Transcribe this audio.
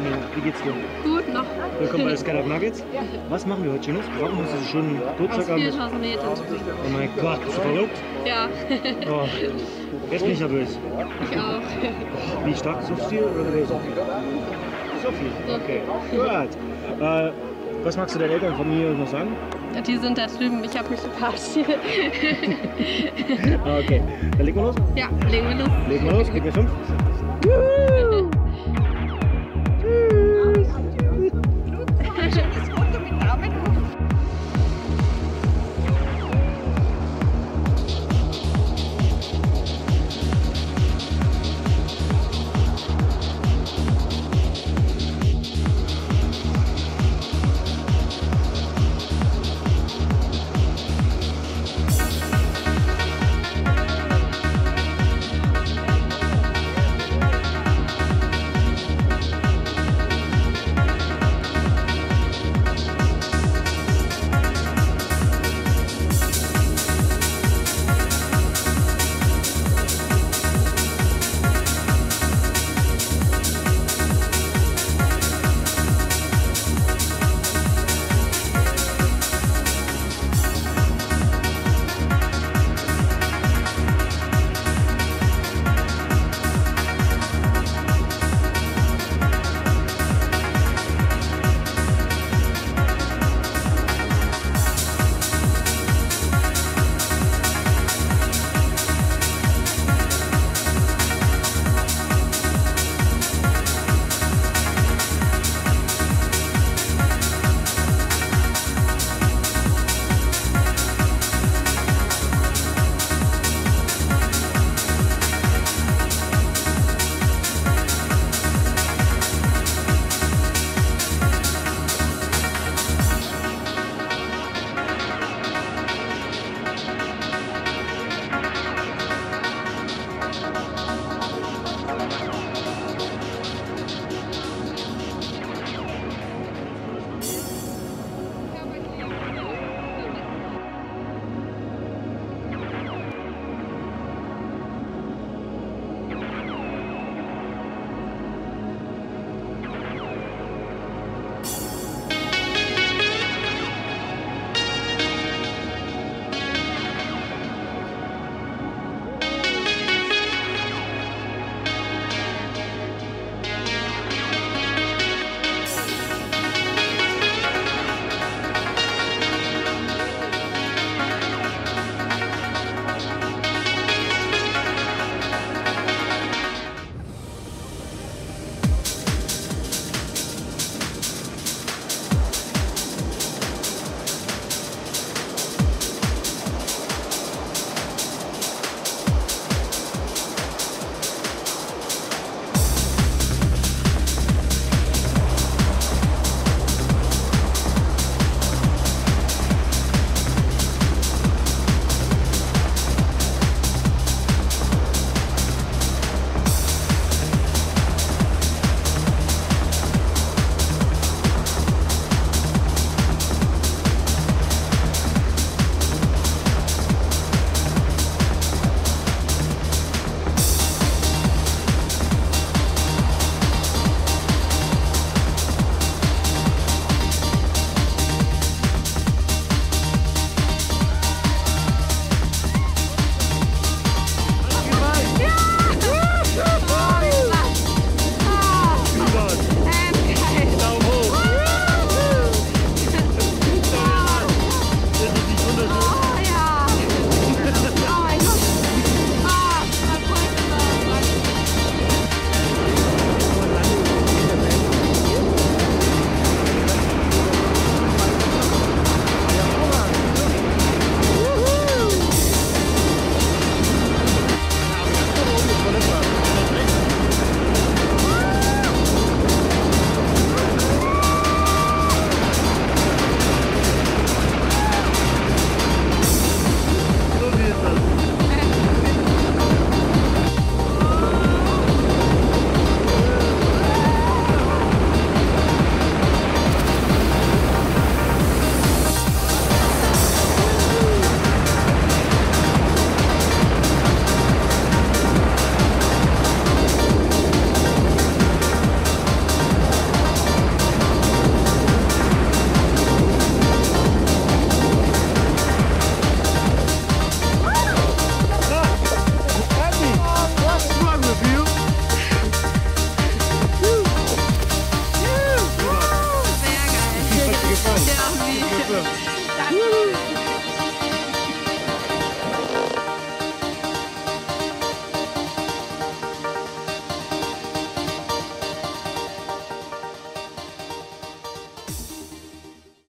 Janine, wie geht's dir? Gut, noch. Willkommen bei Skydive Nuggets. Was machen wir heute Schönes? Warum musst du schon Geburtstag haben? 4000 Meter. Oh mein Gott, bist du verrückt? Ja. Oh, jetzt bin ich nervös. Ich auch. Wie stark suchst du dir? So viel. Okay, gut. Was magst du deinen Eltern und Familie noch sagen? Die sind da drüben, ich habe mich gepaart. Okay, dann legen wir los? Ja, legen wir los. Legen wir los, gib mir 5. Juhu!